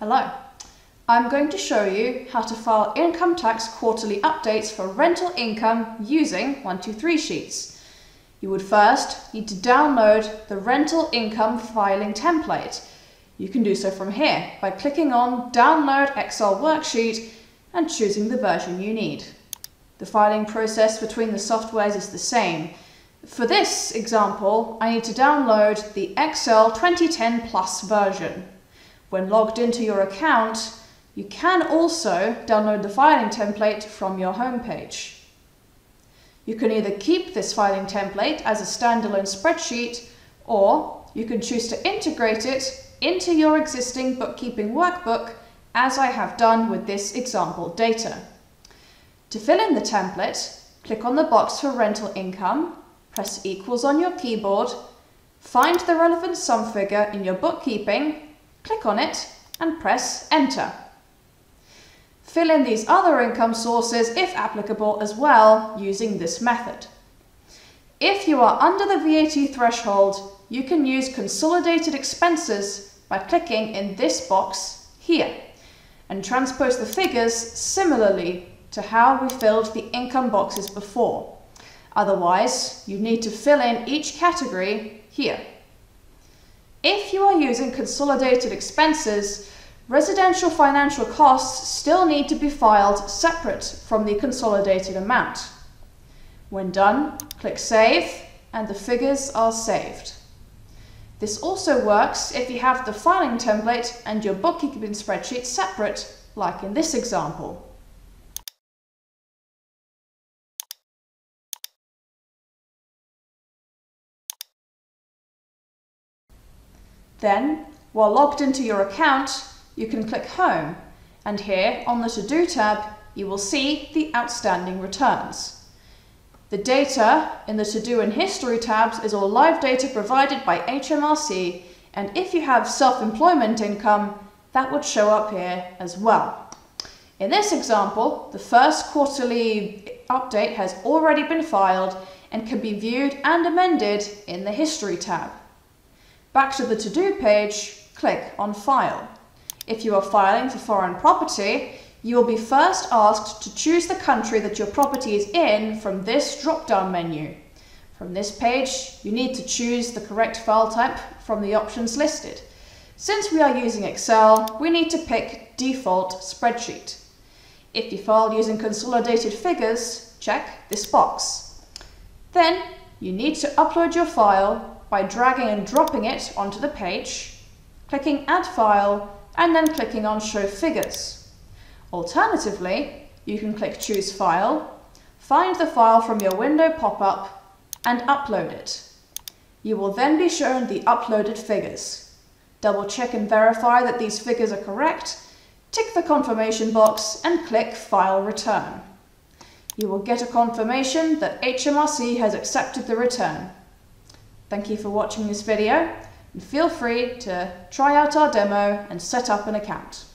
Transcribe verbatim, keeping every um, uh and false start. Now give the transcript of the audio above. Hello, I'm going to show you how to file income tax quarterly updates for rental income using one two three Sheets. You would first need to download the rental income filing template. You can do so from here by clicking on Download Excel Worksheet and choosing the version you need. The filing process between the softwares is the same. For this example, I need to download the Excel twenty ten Plus version. When logged into your account, you can also download the filing template from your home page. You can either keep this filing template as a standalone spreadsheet, or you can choose to integrate it into your existing bookkeeping workbook, as I have done with this example data. To fill in the template, click on the box for rental income, press equals on your keyboard, find the relevant sum figure in your bookkeeping, click on it and press enter. Fill in these other income sources, if applicable, as well using this method. If you are under the V A T threshold, you can use consolidated expenses by clicking in this box here and transpose the figures similarly to how we filled the income boxes before. Otherwise, you need to fill in each category here. If you are using consolidated expenses, residential financial costs still need to be filed separate from the consolidated amount. When done, click Save and the figures are saved. This also works if you have the filing template and your bookkeeping spreadsheet separate, like in this example. Then, while logged into your account, you can click Home, and here on the To Do tab, you will see the outstanding returns. The data in the To Do and History tabs is all live data provided by H M R C, and if you have self-employment income, that would show up here as well. In this example, the first quarterly update has already been filed and can be viewed and amended in the History tab. Back to the To-Do page, click on File. If you are filing for foreign property, you will be first asked to choose the country that your property is in from this drop-down menu. From this page, you need to choose the correct file type from the options listed. Since we are using Excel, we need to pick Default Spreadsheet. If you filed using consolidated figures, check this box. Then, you need to upload your file by dragging and dropping it onto the page, clicking Add File, and then clicking on Show Figures. Alternatively, you can click Choose File, find the file from your window pop-up, and upload it. You will then be shown the uploaded figures. Double check and verify that these figures are correct, tick the confirmation box, and click File Return. You will get a confirmation that H M R C has accepted the return. Thank you for watching this video, and feel free to try out our demo and set up an account.